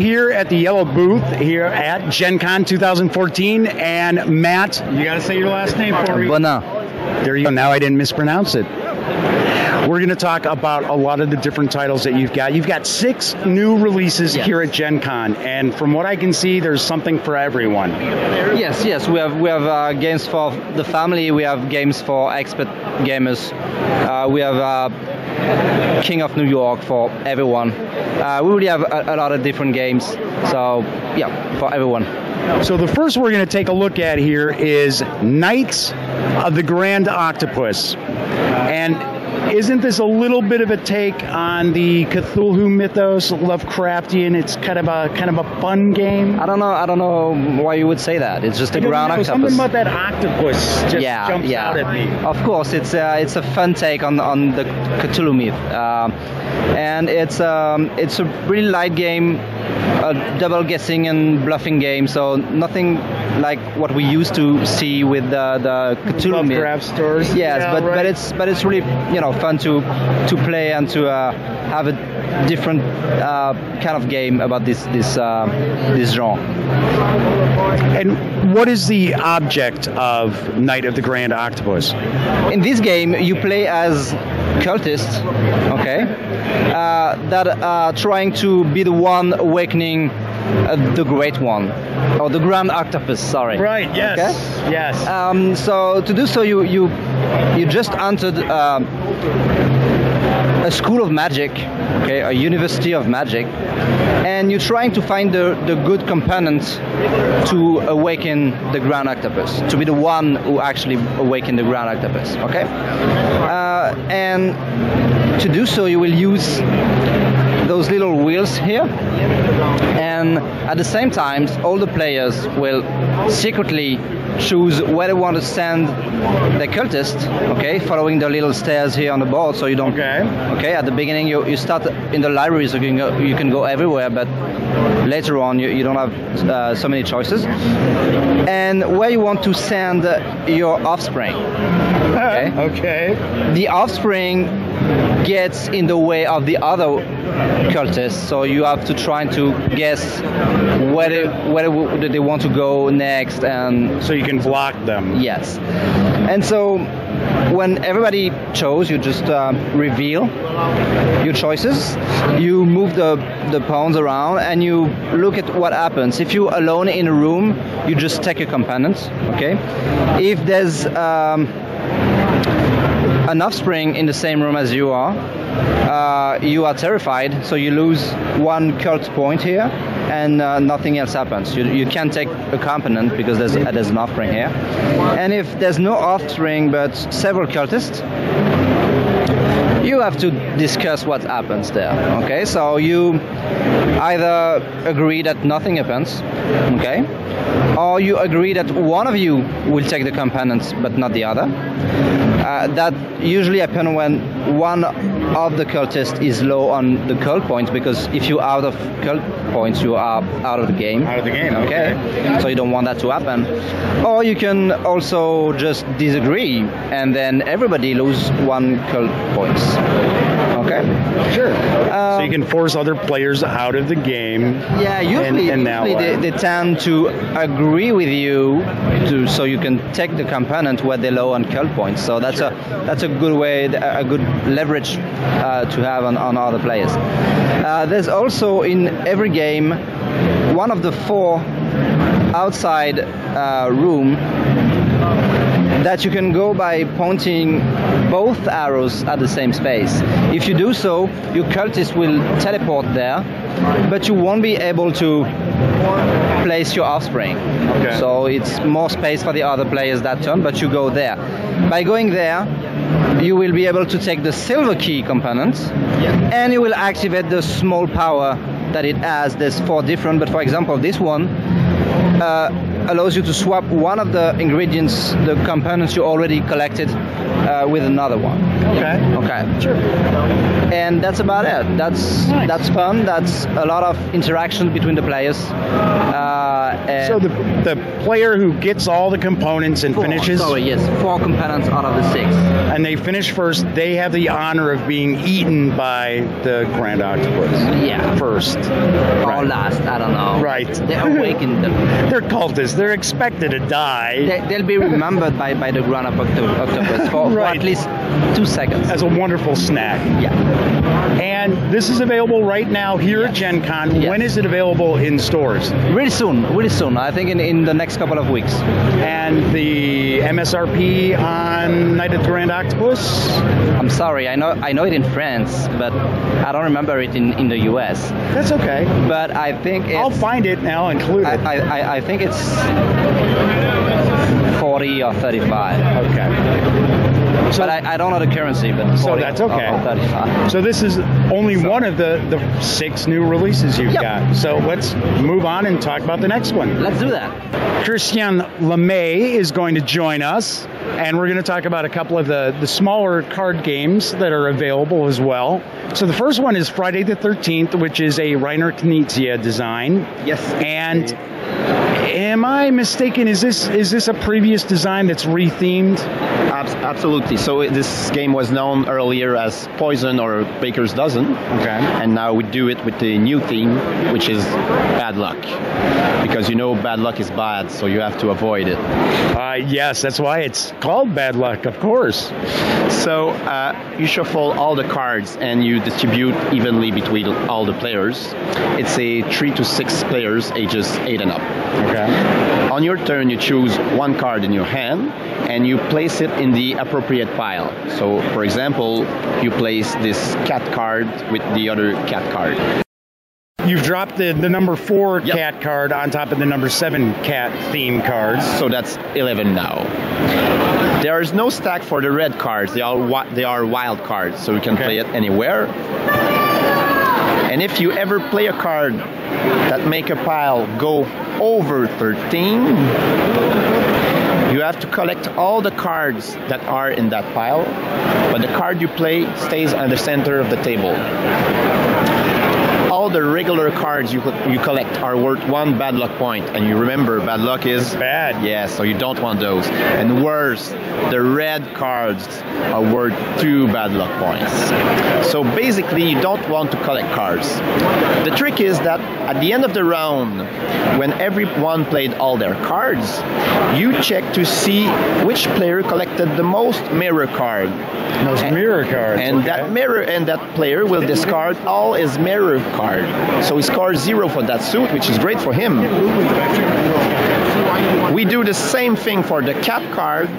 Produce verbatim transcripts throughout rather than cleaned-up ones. here at the Yellow booth here at Gen Con twenty fourteen, and Matt, you got to say your last name for me. There you go. Now I didn't mispronounce it. We're going to talk about a lot of the different titles that you've got. You've got six new releases yes. here at Gen Con, and from what I can see, there's something for everyone. Yes, yes. We have we have uh, games for the family. We have games for expert gamers. Uh, we have uh, King of New York for everyone. Uh, we really have a, a lot of different games. So, yeah, for everyone. So the first we're going to take a look at here is Night of the Grand Octopus. And isn't this a little bit of a take on the Cthulhu mythos, Lovecraftian? It's kind of a kind of a fun game. I don't know. I don't know why you would say that. It's just a ground octopus. Something about that octopus just yeah, jumps yeah. out at me. Of course, it's uh, it's a fun take on on the Cthulhu myth, uh, and it's um, it's a really light game, a double guessing and bluffing game. So nothing like what we used to see with the, the Cthulhu Lovecraft myth. Lovecraft stories. Yes, yeah, but right. but it's but it's really you know. fun to to play and to uh, have a different uh, kind of game about this this uh, this genre. And what is the object of Night of the Grand Octopus? In this game, you play as cultists, okay, uh, that are trying to be the one awakening uh, the Great One. Or the Grand Octopus, sorry. Right, yes, okay? yes. Um, so to do so, you you, you just entered uh, a school of magic, okay, a university of magic, and you're trying to find the, the good component to awaken the Grand Octopus, to be the one who actually awakened the Grand Octopus, okay? Uh, and to do so, you will use those little wheels here, and at the same time all the players will secretly choose where they want to send the cultist, okay, following the little stairs here on the board, so you don't okay, okay at the beginning you, you start in the library, so you can go, you can go everywhere, but later on you, you don't have uh, so many choices, and where you want to send your offspring. Okay. Okay. The offspring gets in the way of the other cultists, so you have to try to guess where they, where they want to go next, and so you can block them. Yes. And so when everybody chose, you just uh, reveal your choices, you move the, the pawns around, and you look at what happens. If you're alone in a room, you just take your components, okay? If there's um, an offspring in the same room as you are, uh, you are terrified, so you lose one cult point here, and uh, nothing else happens. You, you can't take a component because there's, uh, there's an offspring here. And if there's no offspring but several cultists, you have to discuss what happens there, okay? So you either agree that nothing happens, okay? Or you agree that one of you will take the components but not the other. Uh, that usually happens when one of the cultists is low on the cult points, because if you're out of cult points, you are out of the game. Out of the game, okay. okay. So you don't want that to happen. Or you can also just disagree, and then everybody loses one cult points. Okay? Sure. Um, so you can force other players out of the game. Yeah, usually, and, and usually they, they tend to agree with you, to, so you can take the component where they're low on cult points. So that's sure. a that's a good way, a good leverage uh, to have on, on other players. Uh, there's also in every game one of the four outside uh, room that you can go by pointing both arrows at the same space. If you do so, your cultist will teleport there, but you won't be able to place your offspring. Okay. So it's more space for the other players that turn, but you go there. By going there, you will be able to take the silver key component, yeah. and you will activate the small power that it has. There's four different, but for example, this one uh, allows you to swap one of the ingredients, the components you already collected, uh, with another one. Okay. Okay. Sure. And that's about it. That's nice. That's fun. That's a lot of interaction between the players. Uh, and so the the player who gets all the components and four, finishes. Sorry, yes, four components out of the six. And they finish first. They have the honor of being eaten by the Grand Octopus. Yeah. First. Or right. last. I don't know. Right. They awaken them. They're cultists. They're expected to die. They, they'll be remembered by by the Grand Octopus for, right. for at least two seconds. As a wonderful snack. Yeah. And this is available right now here yes. at Gen Con. Yes. When is it available in stores? Really soon. Really soon. I think in, in the next couple of weeks. And the M S R P on Night of the Grand Octopus? I'm sorry. I know I know it in France, but I don't remember it in, in the U S. That's okay. But I think it's... I'll find it and I'll include it. I, I, I think it's forty or thirty-five. Okay. So, but I, I don't know the currency, but so that's okay. Or, or so this is only so. one of the, the six new releases you've yep. got. So let's move on and talk about the next one. Let's do that. Christian LeMay is going to join us, and we're going to talk about a couple of the, the smaller card games that are available as well. So the first one is Friday the thirteenth, which is a Reiner Knizia design. Yes. And am I mistaken? Is this is this a previous design that's rethemed? Absolutely. So this game was known earlier as Poison or Baker's Dozen. Okay. And now we do it with the new theme, which is bad luck. Because you know bad luck is bad, so you have to avoid it. Uh, yes, that's why it's called bad luck, of course. So uh, you shuffle all the cards and you distribute evenly between all the players. It's a three to six players, ages eight and up. Okay. On your turn, you choose one card in your hand and you place it in the appropriate pile. So, for example, you place this cat card with the other cat card. You've dropped the, the number four yep. cat card on top of the number seven cat theme cards. So that's eleven now. There is no stack for the red cards. They are, they are wild cards, so you can okay. play it anywhere. And if you ever play a card that make a pile go over thirteen, you have to collect all the cards that are in that pile, but the card you play stays at the center of the table. All the regular cards you you collect are worth one bad luck point, and you remember bad luck is it's bad. Yeah, so you don't want those. And worse, the red cards are worth two bad luck points. So basically, you don't want to collect cards. The trick is that at the end of the round, when everyone played all their cards, you check to see which player collected the most mirror card. Most and, mirror cards. And okay. that mirror and that player will discard all his mirror cards. Card. So he scores zero for that suit, which is great for him. We do the same thing for the cap card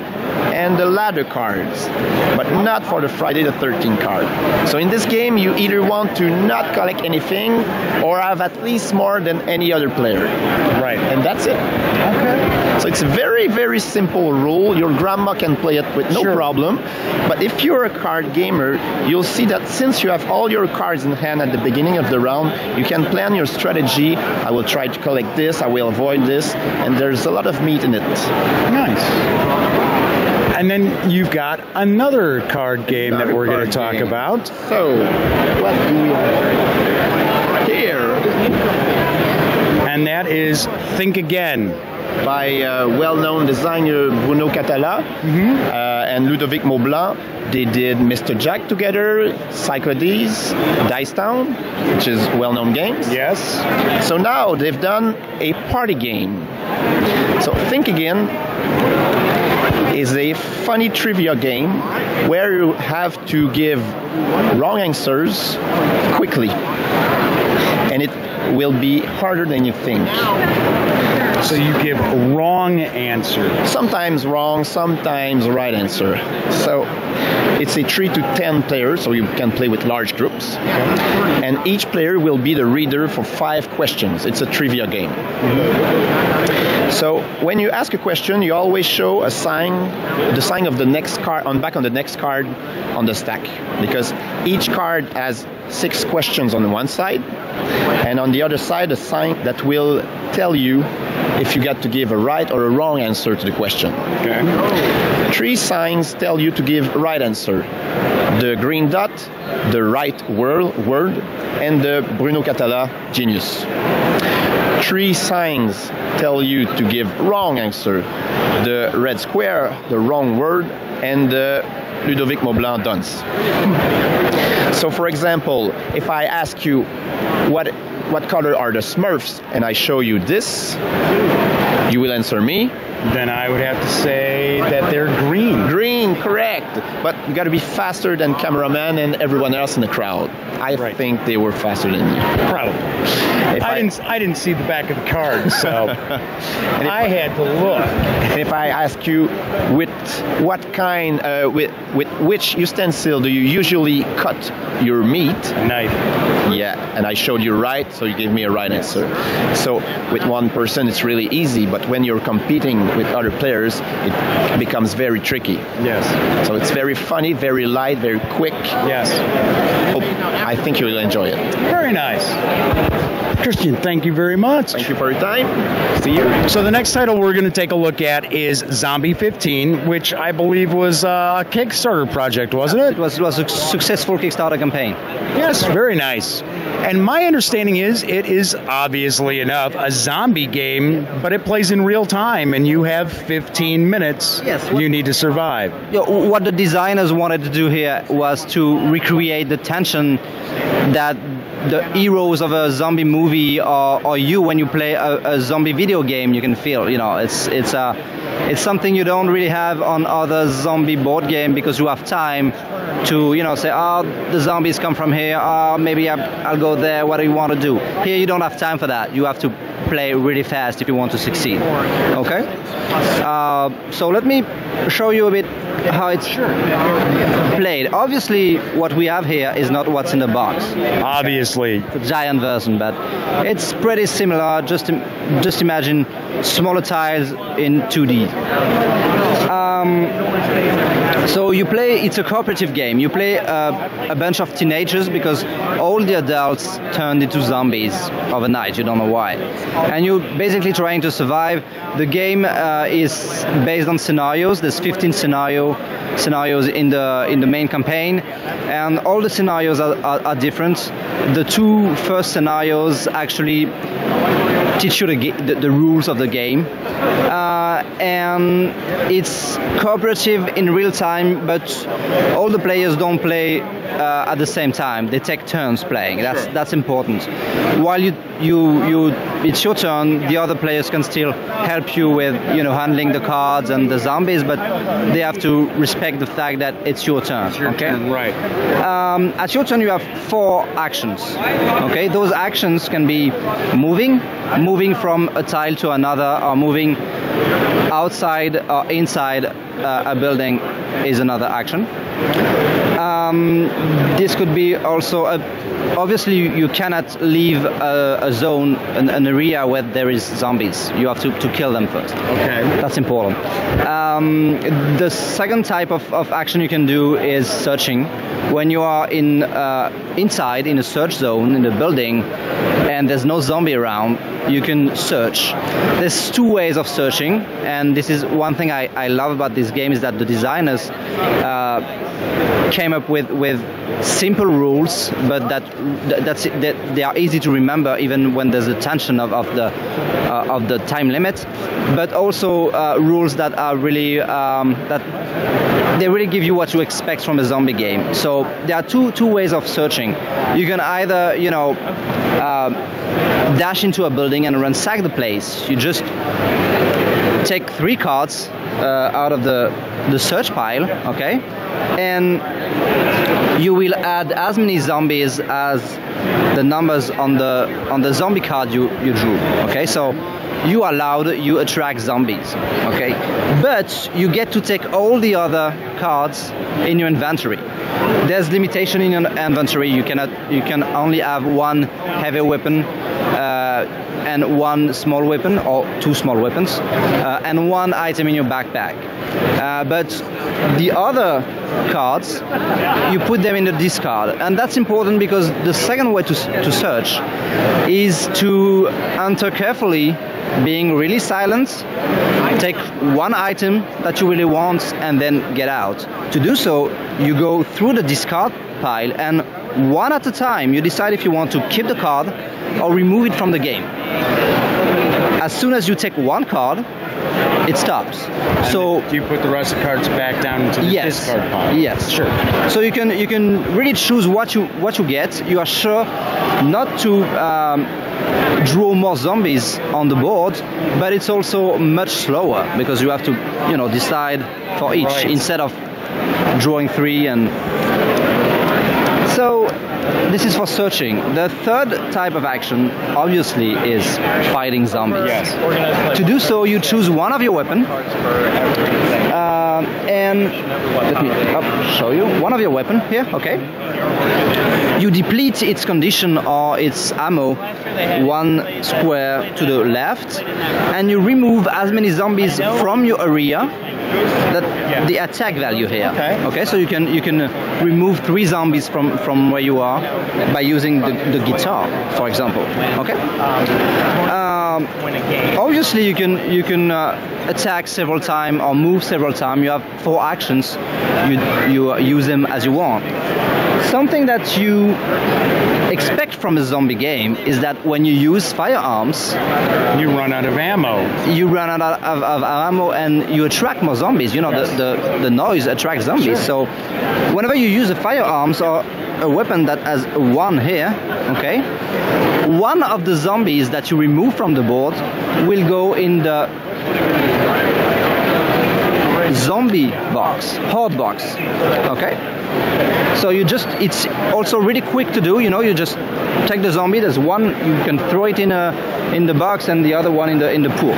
and the ladder cards, but not for the Friday the thirteenth card. So in this game, you either want to not collect anything or have at least more than any other player. Right. And that's it. Okay. So it's a very, very simple rule. Your grandma can play it with no sure. problem. But if you're a card gamer, you'll see that since you have all your cards in hand at the beginning of the round, you can plan your strategy. I will try to collect this, I will avoid this, and there's a lot of meat in it. Nice. And then you've got another card game another that we're going to talk game. about. So, what do we have here? And that is Think Again. By uh, well-known designer Bruno Cathala mm-hmm. uh, and Ludovic Maublanc. They did Mister Jack together, Cyclades, Dice Town, which is well-known games. Yes. So now they've done a party game. So Think Again is a funny trivia game where you have to give wrong answers quickly. And it will be harder than you think. So you give wrong answers. Sometimes wrong, sometimes right answer. So it's a three to ten player, so you can play with large groups. Okay. And each player will be the reader for five questions. It's a trivia game. Mm-hmm. So when you ask a question, you always show a sign, the sign of the next card, on back on the next card on the stack. Because each card has six questions on one side, and on the other side a sign that will tell you if you got to give a right or a wrong answer to the question. Okay. Three signs tell you to give right answer. The green dot, the right word, and the Bruno Cathala genius. Three signs tell you to give wrong answer. The red square, the wrong word, and the Ludovic Maublanc dunce. So for example, if I ask you what what color are the Smurfs and I show you this, you will answer me. Then I would have to say that they're green. Green, correct. But you got to be faster than cameraman and everyone else in the crowd. I right. think they were faster than you. Probably. If I, I didn't. I didn't see the back of the card, so and I, I had to look. And if I ask you, with what kind, uh, with with which utensil do you usually cut your meat? Knife. Yeah, and I showed you right, so you gave me a right yes. answer. So with one person, it's really easy, but when you're competing with other players, it becomes very tricky. Yes. So it's very funny, very light, very quick. Yes. Oh, I think you'll enjoy it. Very nice. Christian, thank you very much. Thank you for your time. See you. So the next title we're going to take a look at is Zombie fifteen, which I believe was a Kickstarter project, wasn't it? It was, it was a successful Kickstarter campaign. Yes, very nice. And my understanding is it is, obviously enough, a zombie game, but it plays in real time, and you have fifteen minutes yes, what, you need to survive. You know, what the designers wanted to do here was to recreate the tension that the heroes of a zombie movie or, or you when you play a, a zombie video game you can feel. You know, it's it's a it's something you don't really have on other zombie board game, because you have time to, you know, say, oh, the zombies come from here, oh, maybe I, I'll go there, what do you want to do? Here you don't have time for that. You have to play really fast if you want to succeed. Okay? Uh, so let me show you a bit how it's played. Obviously, what we have here is not what's in the box. Obviously. It's a giant version, but it's pretty similar. Just, just imagine smaller tiles in two D. Um, so you play, it's a cooperative game. You play a, a bunch of teenagers, because all the adults turned into zombies overnight. You don't know why. And you're basically trying to survive. The game uh, is based on scenarios. There's fifteen scenarios in the in the main campaign, and all the scenarios are, are, are different. The two first scenarios actually teach you the, the, the rules of the game, uh, and it's cooperative in real time, but all the players don't play uh, at the same time. They take turns playing. That's that's important. While you you you it's your turn, the other players can still help you with, you know, handling the cards and the zombies, but they have to respect the fact that it's your turn. It's your okay turn, right. Um, at your turn you have four actions. Okay, those actions can be moving moving from a tile to another, or moving outside or inside uh, a building is another action. Um, this could be also, a, obviously you cannot leave a, a zone, an, an area where there is zombies. You have to, to kill them first. Okay. That's important. Um, the second type of, of action you can do is searching. When you are in uh, inside, in a search zone, in the building, and there's no zombie around, you can search. There's two ways of searching, and this is one thing I, I love about this game, is that the designers uh, came up with, with simple rules, but that, that, that's, that they are easy to remember even when there's a tension of, of, the, uh, of the time limit, but also uh, rules that are really, um, that they really give you what you expect from a zombie game. So there are two, two ways of searching. You can either, you know, uh, dash into a building and ransack the place. You just take three cards uh, out of the, the search pile, okay, and you will add as many zombies as the numbers on the on the zombie card you, you drew. Okay, so you are allowed, you attract zombies. Okay, but you get to take all the other cards in your inventory. There's limitation in your inventory. You cannot, you can only have one heavy weapon uh, and one small weapon, or two small weapons, uh, and one item in your backpack. Uh, but the other cards, you put them in the discard. And that's important because the second way to, to search is to enter carefully, being really silent, take one item that you really want and then get out. To do so, you go through the discard pile and one at a time you decide if you want to keep the card or remove it from the game. As soon as you take one card, it stops. And so do you put the rest of the cards back down into the yes, discard pile? Yes, sure. So you can you can really choose what you what you get. You are sure not to um, draw more zombies on the board, but it's also much slower because you have to you know decide for each right. instead of drawing three and. So this is for searching. The third type of action, obviously, is fighting zombies. Yes. To do so, you choose one of your weapons. Uh, and let me up, show you. One of your weapons here, okay. You deplete its condition or its ammo one square to the left, and you remove as many zombies from your area. That the attack value here. Okay. Okay. So you can you can remove three zombies from from where you are by using the, the guitar, for example. Okay. Um, obviously, you can you can uh, attack several times or move several times. You have four actions. You you use them as you want. Something that you expect from a zombie game is that when you use firearms, you run out of ammo. You run out of, of, of ammo, and you attract more zombies. You know, yes. the, the, the noise attracts zombies. Sure. So whenever you use a firearms or a weapon that has one here, okay, one of the zombies that you remove from the board will go in the zombie box, horde box, okay? So you just, it's also really quick to do, you know, you just take the zombie, there's one, you can throw it in a in the box and the other one in the in the pool.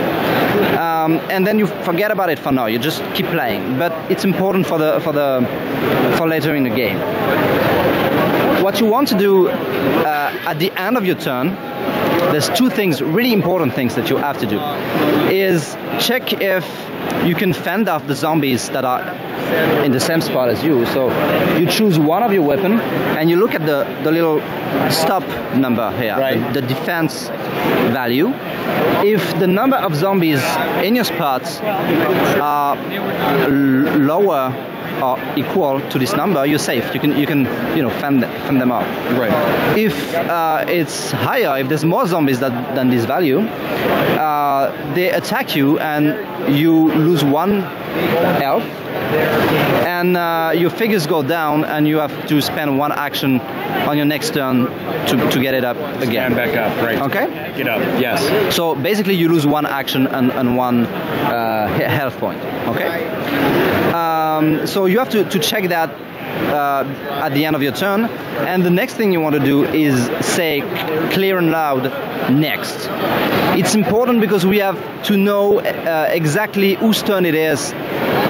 Um, and then you forget about it for now, you just keep playing. But it's important for the for the for later in the game. What you want to do uh, at the end of your turn, there's two things, really important things that you have to do, is check if you can fend off the zombies that are in the same spot as you. So you choose one of your weapon and you look at the, the little stop number here, right. the, the defense value. If the number of zombies in your spots are lower or equal to this number, you're safe. You can you can you know fend, fend them off. Right. If uh, it's higher, if there's more zombies that, than this value, uh, they attack you and you lose one health, and uh, your figures go down, and you have to spend one action on your next turn to, to get it up again. Stand back up, right? Okay. Get up. Yes. So basically, you lose one action and, and one uh, health point. Okay. Um, so you have to, to check that uh, at the end of your turn, and the next thing you want to do is say clear and loud next. It's important because we have to know uh, exactly whose turn it is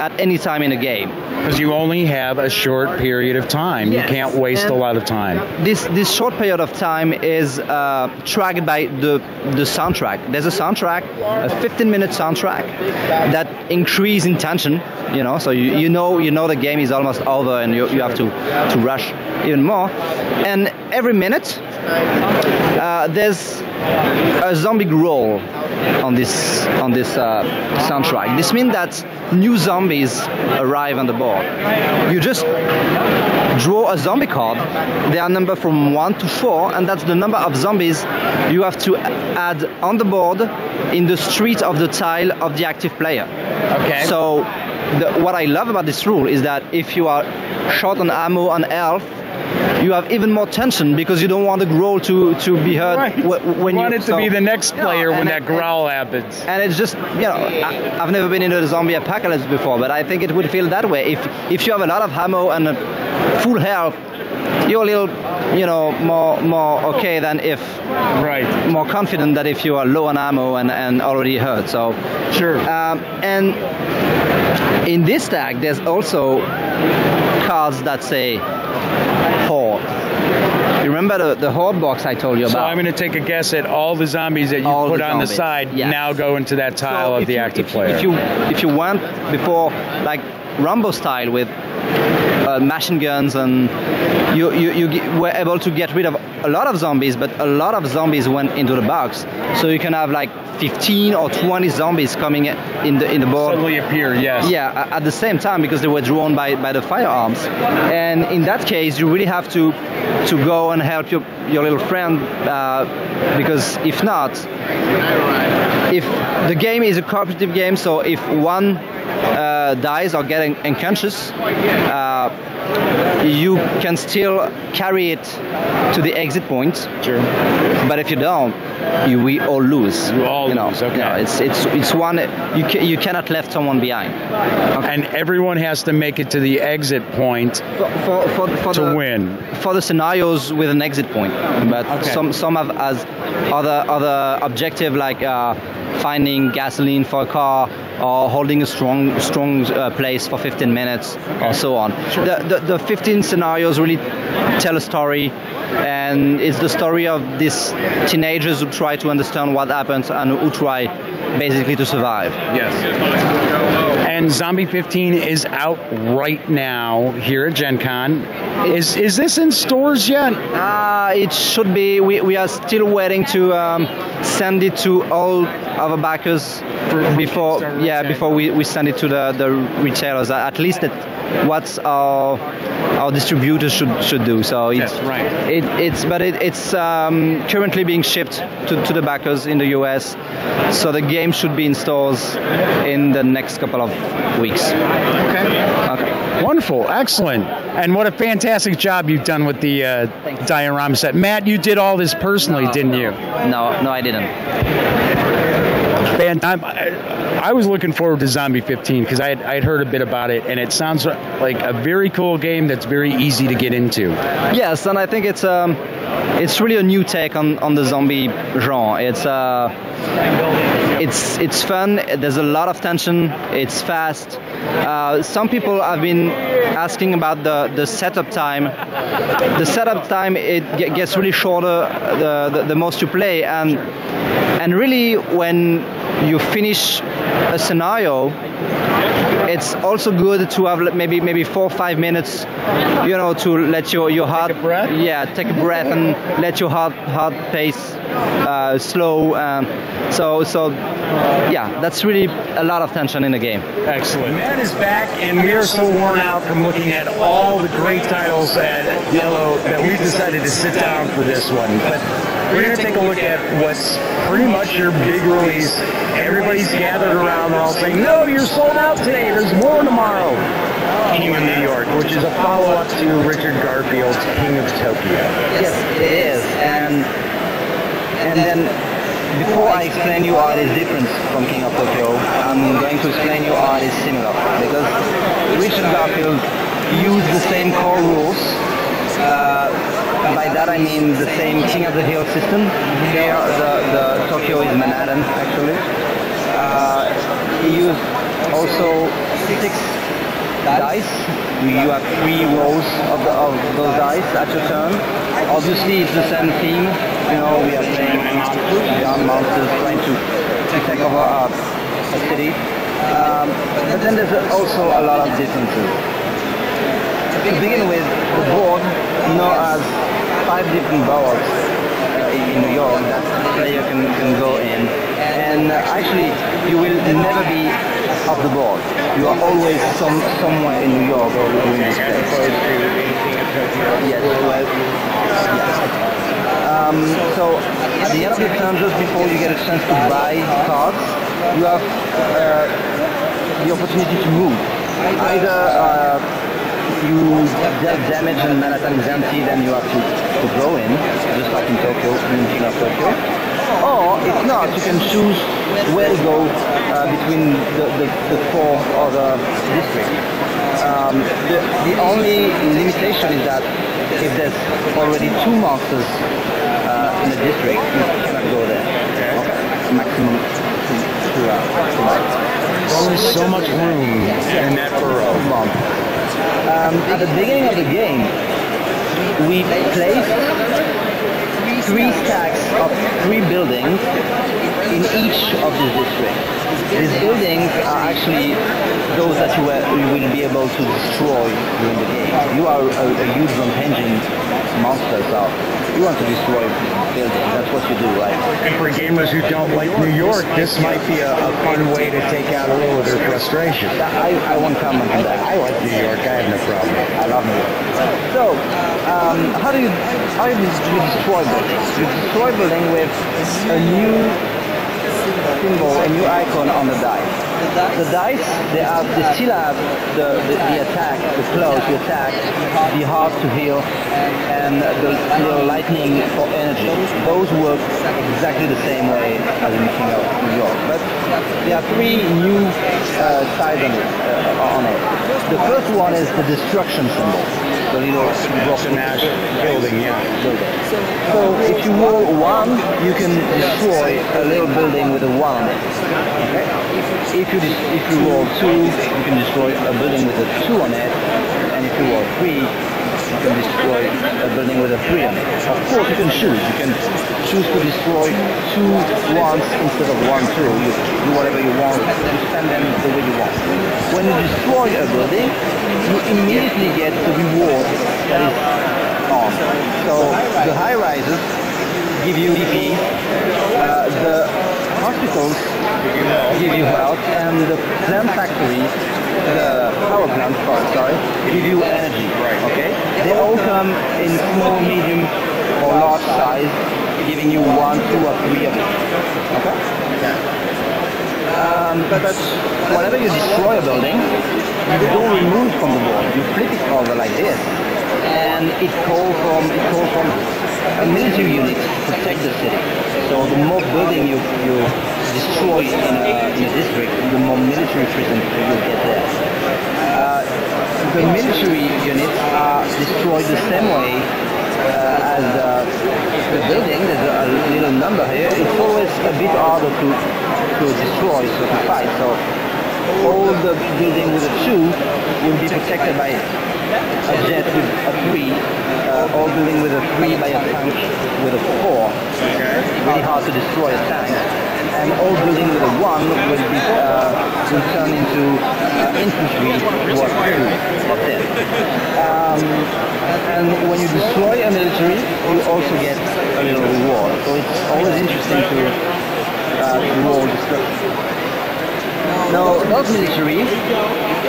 at any time in a game. Because you only have a short period of time. Yes. You can't waste and a lot of time. This this short period of time is uh, tracked by the, the soundtrack. There's a soundtrack, a fifteen minute soundtrack that increases in tension, you know, so you, you know you know the game is almost over and you, you have to, to rush even more. And every minute uh, there's a zombie roll on this on this uh, soundtrack. This means that new zombies arrive on the board. You just draw a zombie card. They are numbered from one to four, and that's the number of zombies you have to add on the board in the street of the tile of the active player. Okay. So the, what I love about this rule is that if you are short on ammo and health, you have even more tension because you don't want the growl to, to be heard. Right. When you, you want it to so, be the next player yeah, when that it, growl happens. And it's just, you know, I, I've never been into a zombie apocalypse before, but I think it would feel that way. If if you have a lot of ammo and a full health, you're a little, you know, more more okay than if, right? More confident that if you are low on ammo and, and already hurt. So sure. Um, and in this tag, there's also cards that say. Horde. You remember the, the horde box I told you about? So I'm going to take a guess at all the zombies that you all put the on the side yes. now go into that tile so of the you, active if, player. If you, if you want, before, like Rambo style with uh, machine guns, and you, you, you were able to get rid of a lot of zombies, but a lot of zombies went into the box. So you can have like fifteen or twenty zombies coming in the in the board. Suddenly appear, yes. Yeah, at the same time, because they were drawn by, by the firearms. And in that case, you really have to to go and help your, your little friend, uh, because if not, if the game is a cooperative game, so if one uh, dies or getting unconscious, uh, you can still carry it to the exit point. Sure. But if you don't, you, we all lose. You all you know, lose. Okay. You know, it's it's it's one. You ca you cannot left someone behind. Okay. And everyone has to make it to the exit point for, for, for, for to the, win. For the scenarios with an exit point, but okay. some some have as other other objective like uh, finding gasoline for a car or holding a strong strong uh, place for fifteen minutes okay. or so on. Sure. The, the, the fifteen scenarios really tell a story, and it's the story of these teenagers who try to understand what happens and who try basically to survive. Yes. And Zombie fifteen is out right now here at Gen Con. Is, is this in stores yet? Uh, it should be. We, we are still waiting to um, send it to all our backers for, before yeah retail. before we, we send it to the, the retailers. At least that what our, our distributors should should do. So it's That's right. It, it's but it, it's um, currently being shipped to, to the backers in the U S. So the game should be in stores in the next couple of weeks. Okay. Okay. Wonderful. Excellent. And what a fantastic job you've done with the uh, diorama set. Matt, you did all this personally, no, didn't no. you? No, no, I didn't. And I'm, I, I was looking forward to Zombie fifteen because I had, I had heard a bit about it, and it sounds like a very cool game that's very easy to get into. Yes, and I think it's um, it's really a new take on, on the zombie genre. It's uh, it's it's fun. There's a lot of tension. It's fast. Uh, some people have been asking about the, the setup time. The setup time it gets really shorter the the, the most you play, and and really when you finish a scenario, it's also good to have maybe maybe four or five minutes, you know, to let your, your heart, take a breath. yeah, take a breath and let your heart heart pace uh, slow. Um, so so, yeah, that's really a lot of tension in the game. Excellent. Matt is back, and we are so worn out from looking at all the great titles at Iello that we've decided to sit down for this one. But we're going to take a look at what's pretty much your big release. Everybody's gathered around, they're all saying, no, you're sold out today, there's more tomorrow. King of New York, which is a follow-up to Richard Garfield's King of Tokyo. Yes, it is. And, and then, before I explain you how it is different from King of Tokyo, I'm going to explain you how it is similar. Because Richard Garfield used the same core rules. Uh, By that I mean the same King of the Hill system. Here the, the Tokyo is Manhattan actually. Uh, you use also six dice. You have three rows of, the, of those dice at your turn. Obviously it's the same theme. You know, we are playing monsters. We are monsters trying to take over a, a city. Um, but then there's also a lot of differences. To begin with, the board, you know, as five different boards uh, in New York that the player can, can go in, and uh, actually you will never be off the board. You are always some, somewhere in New York or in this place. Yes, well, yes. Um, so at the end of the turn, just before you get a chance to buy cards, you have uh, the opportunity to move. Either uh, you deal damage and Manhattan is empty, then you have to to go in, just like in Tokyo, in King of Tokyo. Or if not, you can choose where to go uh, between the, the, the four or the district. Um, the, the only limitation is that if there's already two monsters uh, in the district, you cannot go there. Okay. Maximum two, two hours. Only so much room in that borough. Um, at the beginning of the game, we placed three stacks of three buildings in each of the districts. These buildings are actually those that you, are, you will be able to destroy during the game. You are a, a huge rampaging monster, so you want to destroy buildings. That's what you do, right? And for gamers who don't like New York, this might be a, a fun way to take out a little of their frustration. I, I won't comment on that. I like New York. I have no problem. I love New York. So, um, how do you how do you destroy buildings? You destroy building with a new symbol, a new icon on the dice. The dice, they, are, they still have the, the, the attack, the close, the attack, the heart to heal, and the, the lightning for energy. Those work exactly the same way as in King of New York. But there are three new uh, sides on it, uh, on it. The first one is the destruction symbol. The little rock building, yeah. Building. So if you roll one, you can destroy a little building with a one. Okay. If you if you roll two, you can destroy a building with a two on it, and if you roll three, you can destroy a building with a three on it. Of course, you can choose. You can choose to destroy two ones instead of one two. You do whatever you want. You spend them the way you want. When you destroy a building, you immediately get the reward. That is on. So the high rises give you D P, uh, the hospitals give you health, and the plant factory, the power plant, sorry, give you energy. Okay, they all come in small, medium, or large size, giving you one, two, or three of them. Okay. Um, but whenever you destroy a building, you don't remove from the board. You flip it over like this. And it calls from it calls from a military unit to protect the city. So the more building you you destroy in a, in a district, the more military presence you get there. Uh, the military units are destroyed the same way uh, as uh, the building. There's a little number here. It's always a bit harder to to destroy, so to fight. So all the building with a two will be protected by a jet with a three, uh, all building with a three by a tank with a four. It's really hard to destroy a tank. And all building with a one will be uh, will turn into uh, infantry or two. That's it. Um, and when you destroy a military, you also get a little reward. So it's always interesting to uh, roll destruction. No, those military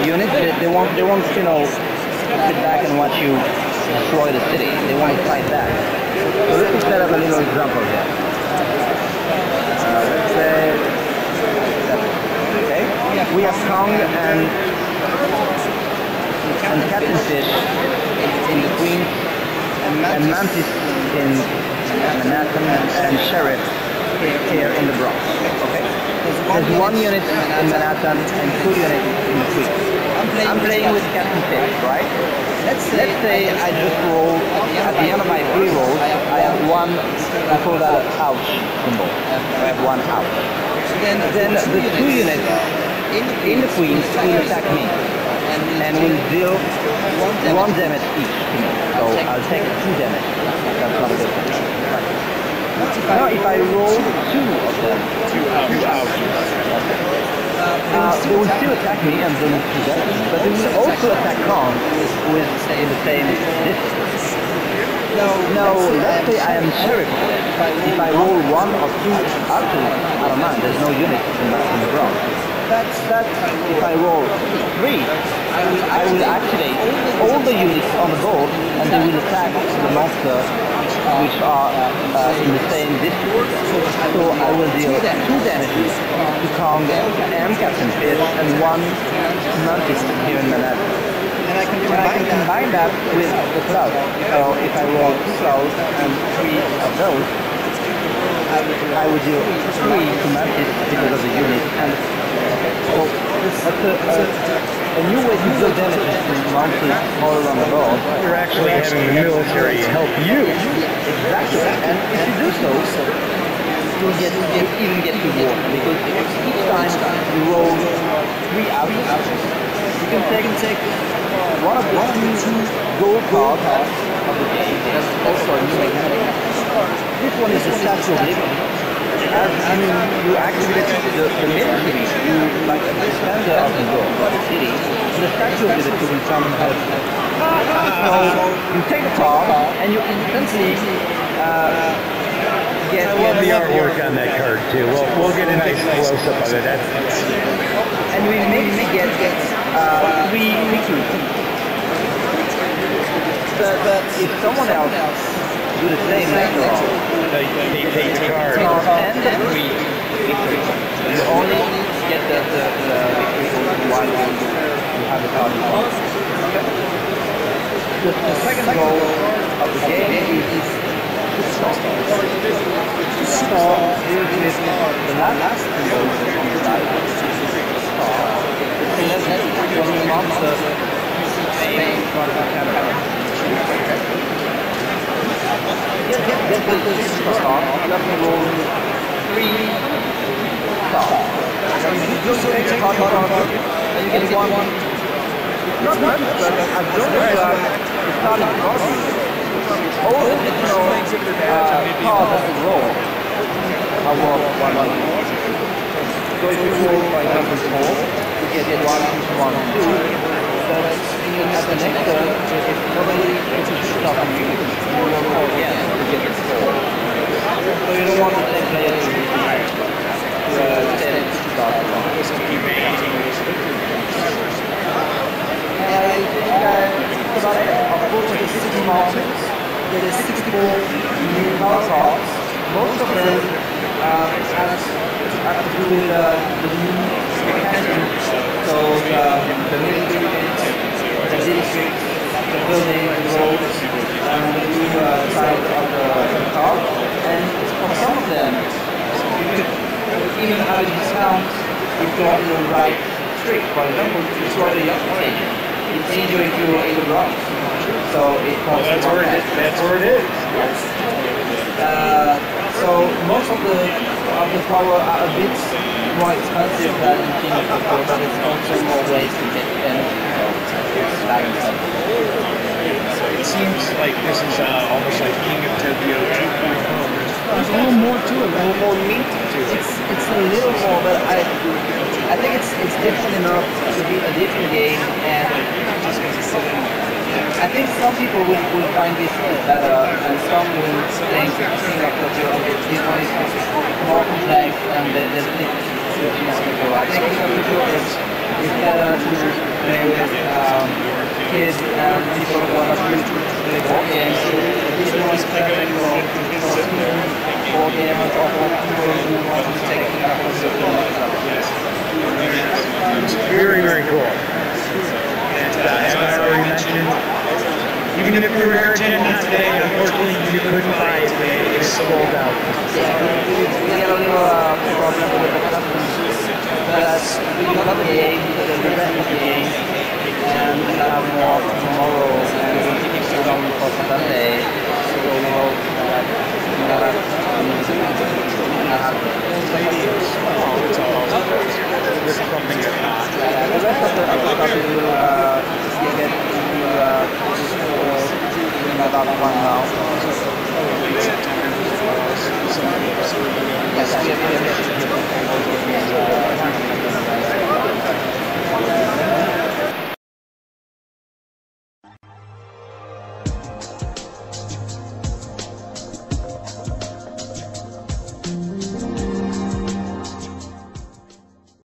units, they, they won't, they won't, you know, sit back and watch you destroy the city. They want to fight back. So let me set up a little example here. Uh, let's say, okay, we have Kong and and Captain Fish in the Queen, and Mantis in Manhattan, and Sheriff here in the Bronx. Okay. There's one unit in Manhattan and two units in the Queen. I'm playing, I'm playing with Captain Fish, right? Let's say, Let's say I just roll, at the end of my three rolls, I have one, I call that an ouch symbol. I have one ouch. Then, then the two units in the Queen will attack me and will deal one damage each to me. So I'll take two damage. That's not a good thing. Now if I roll two of them, two out, uh, they will still attack me and they will do that, but they will also attack Kong with the same distance. Now let's say I am Sheriff. If I roll one or two out of mine, there's no unit in the ground. That's, that's if I roll three, I will, I will activate all the units on the board and they will attack the monster, which are uh, in the same district. So I will deal two damages to Kong and Captain Fish and one Mantis here in Manhattan. And I can combine that with the cloud. So if I roll two clouds and three of those, I would deal three to Mantis because of the unit. And so that's a, a, a new way to deal damage is to monsters all around the world. You're actually having the military help you. Exactly. And if you do so, you'll get, you get, even get reward. Because each time you roll three outs, you can take one of the two gold cards That's also a new mechanic. This one is a statue. I mean, you activate the, the main thing. You like stand there out and go. The statue is a tool from health. So you take a card and you instantly uh, Yeah, I love the artwork on that card too. We'll, we'll get into nice, close up of it. That's, that's and we may get uh, three victories. But, but if someone else do the same after all, they, they take the card and then we you only get the victory one when you have the card. The, the second goal of the game is to score the last conversion on the die to score the eleven from the monster staying in front of the camera. Get the score, let me roll three stars. You just take the card and you get one. Not much, but I've done it well. It's not a problem. All the additional uh, cards that you roll are worth one money. So if you roll, for example, four, you get one, one, two. So at the next turn, if nobody gets a stop on you, you roll four again, you get this four. So you don't want to play players to be higher. You are ten stars long. And I think I... Unfortunately, this is the mountains. There are sixty-four new power cards. Most of them um, have to do with uh, the new mechanism. So um, the military, the district, the building, the roads, and the new uh, side of the card. And for some of them, you could even have a discount if you are in the right street. For example, if you are in the left lane, it's easier if you are in the right. So it costs well, that's, where it is. that's where it is. Yes. Uh, so most of the of the power are a bit more expensive than in King of Tokyo, but it's also more ways to get them. So it seems like this is uh, almost like King of Tokyo two point oh. There's a little more to it. A little more meat to it. It's, it's a little more, but I I think it's it's different enough to be a different game and. I think some people will, will find this better, and some will think that this one is more complex and there's things to do. I think it's better to play with um, kids and people who are not used to play board games. This one is perfect for board games or for people who want to take it up to the next level. Very, very cool. Uh, as I already mentioned, even if you were Gen Con today, unfortunately you couldn't buy it today. It is sold out. Yeah, we had a little uh, problem with the customers, but we got the game, we got the game, and we have more tomorrow, and we keep it going for Sunday, so we hope that we have something that's not. The rest of the stuff is get to uh, another one now. Yes,